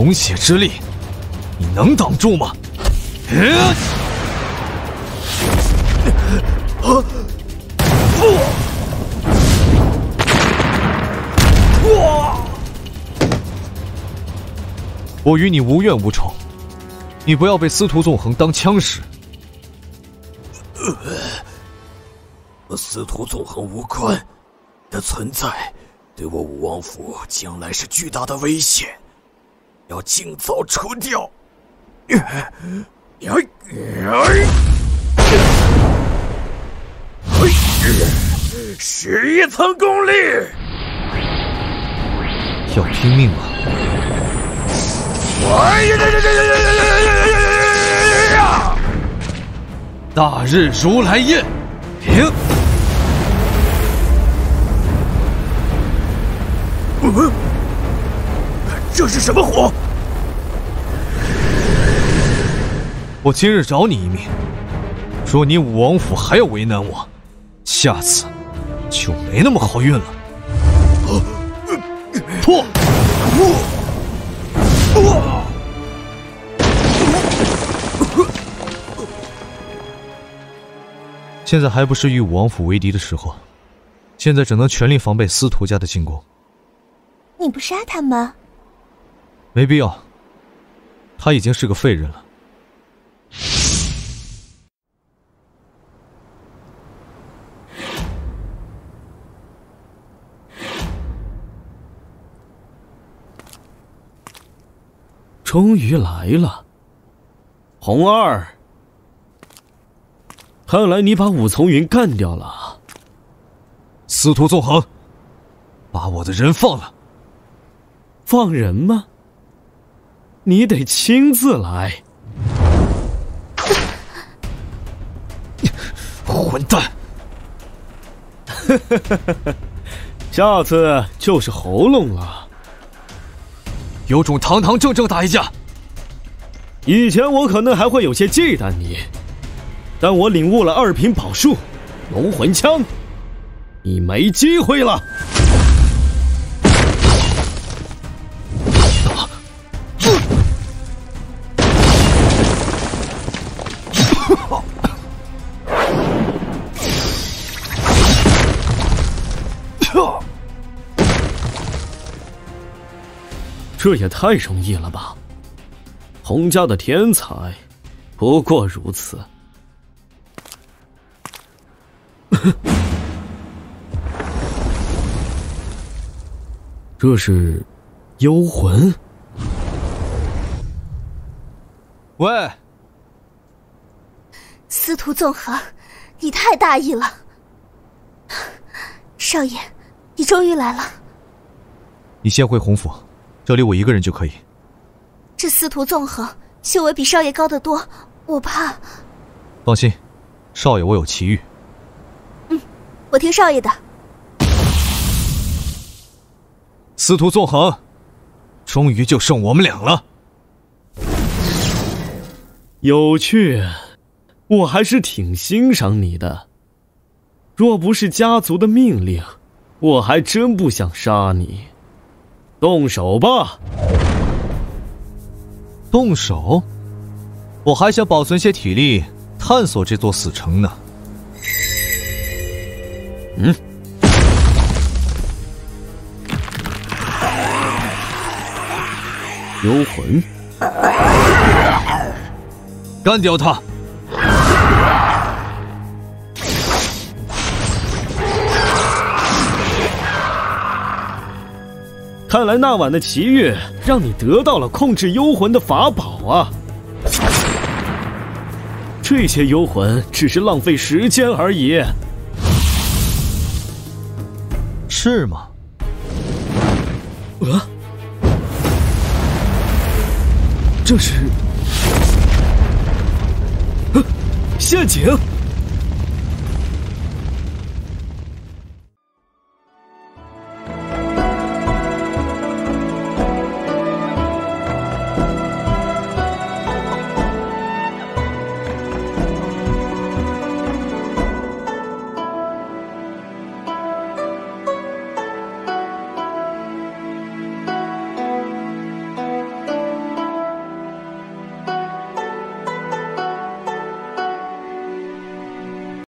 龙血之力，你能挡住吗？我与你无怨无仇，你不要被司徒纵横当枪使。司徒纵横无关的存在，对我武王府将来是巨大的危险，要尽早除掉。11层功力，要拼命吗？ 大日如来印，停！这是什么火？我今日饶你一命，若你武王府还要为难我，下次就没那么好运了。破！ 现在还不是与武王府为敌的时候，现在只能全力防备司徒家的进攻。你不杀他吗？没必要，他已经是个废人了。终于来了，红二。 看来你把武从云干掉了。司徒纵横，把我的人放了。放人吗？你得亲自来。混蛋！下次就是喉咙了。有种堂堂正正打一架。以前我可能还会有些忌惮你。 但我领悟了二品宝术，龙魂枪，你没机会了。这也太容易了吧！洪家的天才，不过如此。 这是幽魂？喂，司徒纵横，你太大意了。少爷，你终于来了。你先回洪府，这里我一个人就可以。这司徒纵横修为比少爷高得多，我怕。放心，少爷我有奇遇。 我听少爷的。司徒纵横，终于就剩我们俩了。有趣，我还是挺欣赏你的。若不是家族的命令，我还真不想杀你。动手吧！动手？我还想保存些体力，探索这座死城呢。 嗯，幽魂，干掉他！看来那晚的奇遇让你得到了控制幽魂的法宝啊！这些幽魂只是浪费时间而已。 是吗？啊！这是陷阱。